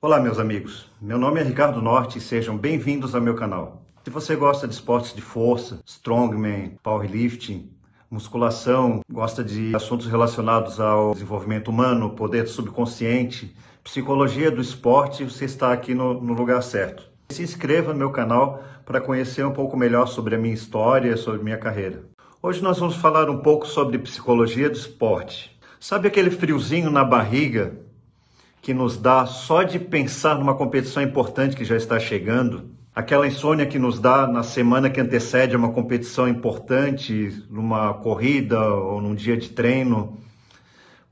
Olá meus amigos, meu nome é Ricardo Norte e sejam bem-vindos ao meu canal. Se você gosta de esportes de força, strongman, powerlifting, musculação, gosta de assuntos relacionados ao desenvolvimento humano, poder subconsciente, psicologia do esporte, você está aqui no lugar certo. Se inscreva no meu canal para conhecer um pouco melhor sobre a minha história, sobre minha carreira. Hoje nós vamos falar um pouco sobre psicologia do esporte. Sabe aquele friozinho na barriga que nos dá só de pensar numa competição importante que já está chegando? Aquela insônia que nos dá na semana que antecede uma competição importante, numa corrida ou num dia de treino?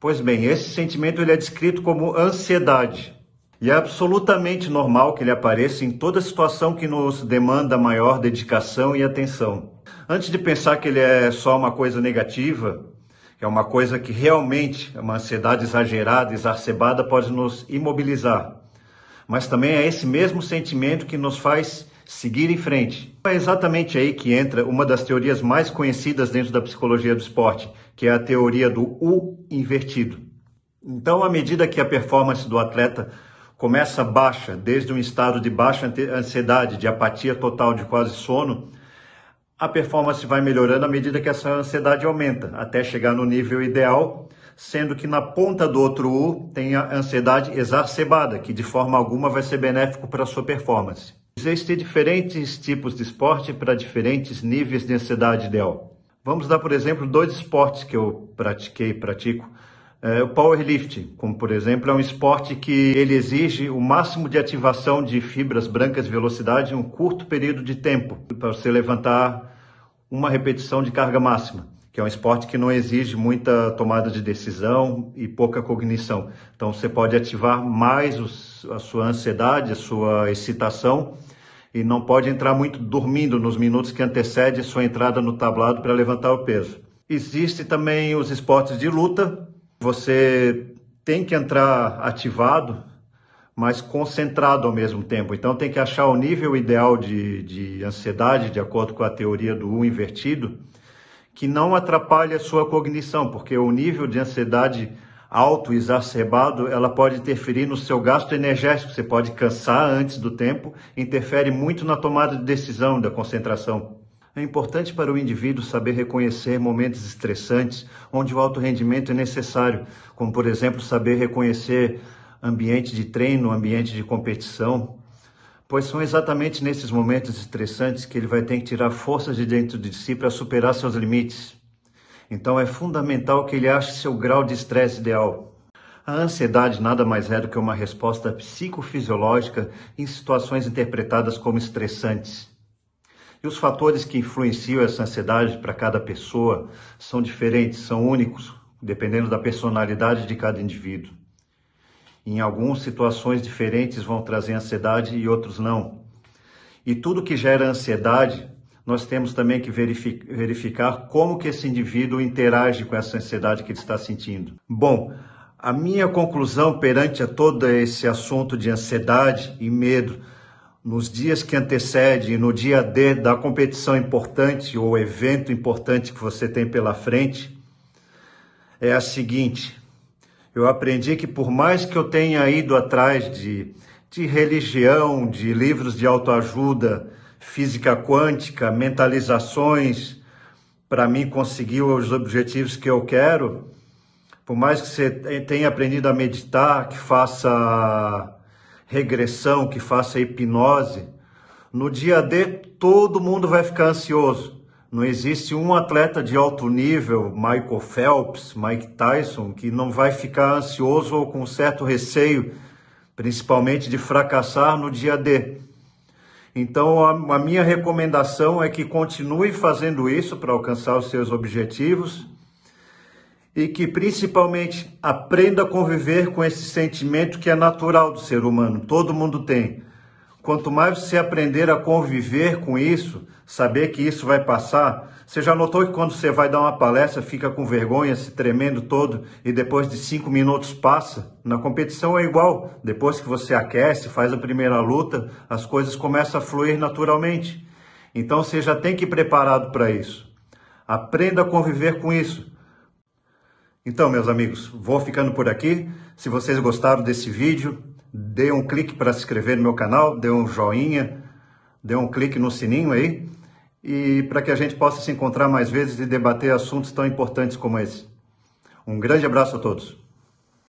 Pois bem, esse sentimento ele é descrito como ansiedade. E é absolutamente normal que ele apareça em toda situação que nos demanda maior dedicação e atenção. Antes de pensar que ele é só uma coisa negativa, que é uma coisa que realmente, uma ansiedade exagerada, exacerbada, pode nos imobilizar. Mas também é esse mesmo sentimento que nos faz seguir em frente. É exatamente aí que entra uma das teorias mais conhecidas dentro da psicologia do esporte, que é a teoria do U invertido. Então, à medida que a performance do atleta começa baixa, desde um estado de baixa ansiedade, de apatia total, de quase sono, a performance vai melhorando à medida que essa ansiedade aumenta, até chegar no nível ideal, sendo que na ponta do outro U tem a ansiedade exacerbada, que de forma alguma vai ser benéfico para a sua performance. Existem diferentes tipos de esporte para diferentes níveis de ansiedade ideal. Vamos dar, por exemplo, dois esportes que eu pratico. O powerlifting, como por exemplo, é um esporte que ele exige o máximo de ativação de fibras brancas e velocidade em um curto período de tempo para você levantar uma repetição de carga máxima, que é um esporte que não exige muita tomada de decisão e pouca cognição. Então você pode ativar mais a sua ansiedade, a sua excitação e não pode entrar muito dormindo nos minutos que antecedem a sua entrada no tablado para levantar o peso. Existem também os esportes de luta. Você tem que entrar ativado, mas concentrado ao mesmo tempo. Então tem que achar o nível ideal de ansiedade, de acordo com a teoria do U invertido, que não atrapalhe a sua cognição, porque o nível de ansiedade alto e exacerbado, ela pode interferir no seu gasto energético. Você pode cansar antes do tempo, interfere muito na tomada de decisão, da concentração. É importante para o indivíduo saber reconhecer momentos estressantes onde o alto rendimento é necessário, como, por exemplo, saber reconhecer ambiente de treino, ambiente de competição, pois são exatamente nesses momentos estressantes que ele vai ter que tirar forças de dentro de si para superar seus limites. Então é fundamental que ele ache seu grau de estresse ideal. A ansiedade nada mais é do que uma resposta psicofisiológica em situações interpretadas como estressantes. E os fatores que influenciam essa ansiedade para cada pessoa são diferentes, são únicos, dependendo da personalidade de cada indivíduo. Em algumas situações diferentes vão trazer ansiedade e outros não. E tudo que gera ansiedade, nós temos também que verificar como que esse indivíduo interage com essa ansiedade que ele está sentindo. Bom, a minha conclusão perante a todo esse assunto de ansiedade e medo nos dias que antecedem, no dia D da competição importante ou evento importante que você tem pela frente, é a seguinte: eu aprendi que por mais que eu tenha ido atrás de religião, de livros de autoajuda, física quântica, mentalizações, para mim conseguir os objetivos que eu quero, por mais que você tenha aprendido a meditar, que faça regressão, que faça hipnose, no dia D todo mundo vai ficar ansioso. Não existe um atleta de alto nível, Michael Phelps, Mike Tyson, que não vai ficar ansioso ou com certo receio, principalmente de fracassar no dia D. Então a minha recomendação é que continue fazendo isso para alcançar os seus objetivos e que principalmente aprenda a conviver com esse sentimento que é natural do ser humano, todo mundo tem. Quanto mais você aprender a conviver com isso, saber que isso vai passar, você já notou que quando você vai dar uma palestra, fica com vergonha, se tremendo todo, e depois de 5 minutos passa? Na competição é igual, depois que você aquece, faz a primeira luta, as coisas começam a fluir naturalmente. Então você já tem que ir preparado para isso. Aprenda a conviver com isso. Então, meus amigos, vou ficando por aqui. Se vocês gostaram desse vídeo, dê um clique para se inscrever no meu canal, dê um joinha, dê um clique no sininho aí, e para que a gente possa se encontrar mais vezes e debater assuntos tão importantes como esse. Um grande abraço a todos.